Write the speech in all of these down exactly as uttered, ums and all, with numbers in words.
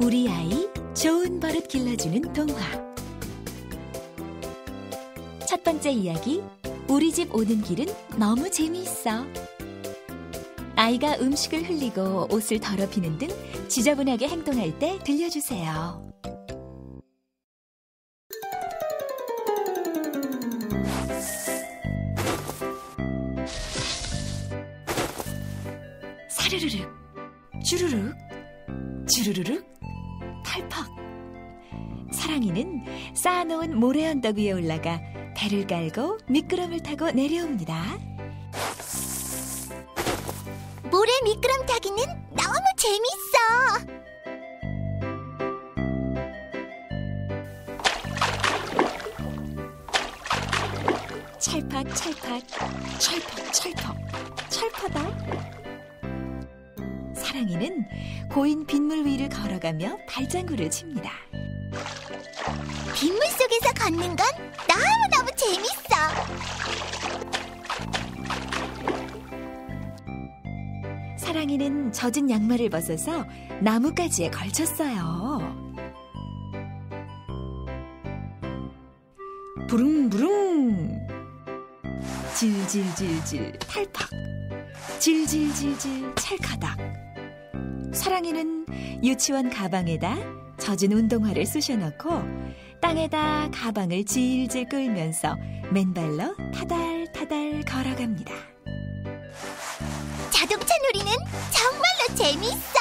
우리 아이 좋은 버릇 길러주는 동화. 첫 번째 이야기, 우리 집 오는 길은 너무 재미있어. 아이가 음식을 흘리고 옷을 더럽히는 등 지저분하게 행동할 때 들려주세요. 사르르륵, 주르륵, 주르르륵, 탈팍. 사랑이는 쌓아놓은 모래 언덕 위에 올라가 배를 깔고 미끄럼을 타고 내려옵니다. 모래 미끄럼 타기는 너무 재밌어. 찰팍 찰팍 찰팍 찰팍 찰팍아. 사랑이는 고인 빗물 위를 걸어가며 발장구를 칩니다. 빗물 속에서 걷는 건 너무너무 재밌어. 사랑이는 젖은 양말을 벗어서 나뭇가지에 걸쳤어요. 부릉부릉, 질질질질 탈팍, 질질질질 찰카닥. 사랑이는 유치원 가방에다 젖은 운동화를 쑤셔넣고 땅에다 가방을 질질 끌면서 맨발로 타달타달 걸어갑니다. 자동차 놀이는 정말로 재미있어.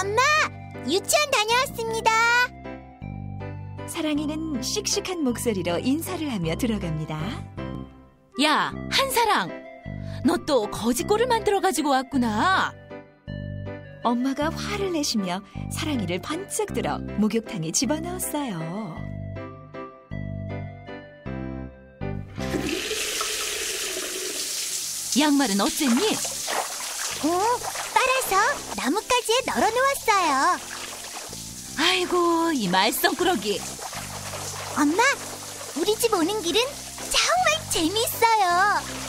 엄마, 유치원 다녀왔습니다. 사랑이는 씩씩한 목소리로 인사를 하며 들어갑니다. 야, 한사랑! 너 또 거지꼴을 만들어가지고 왔구나. 엄마가 화를 내시며 사랑이를 번쩍 들어 목욕탕에 집어넣었어요. 양말은 어쨌니? 오, 빨아서 나뭇가지에 널어놓았어요. 아이고, 이 말썽꾸러기. 엄마, 우리 집 오는 길은 정말 재미있어요.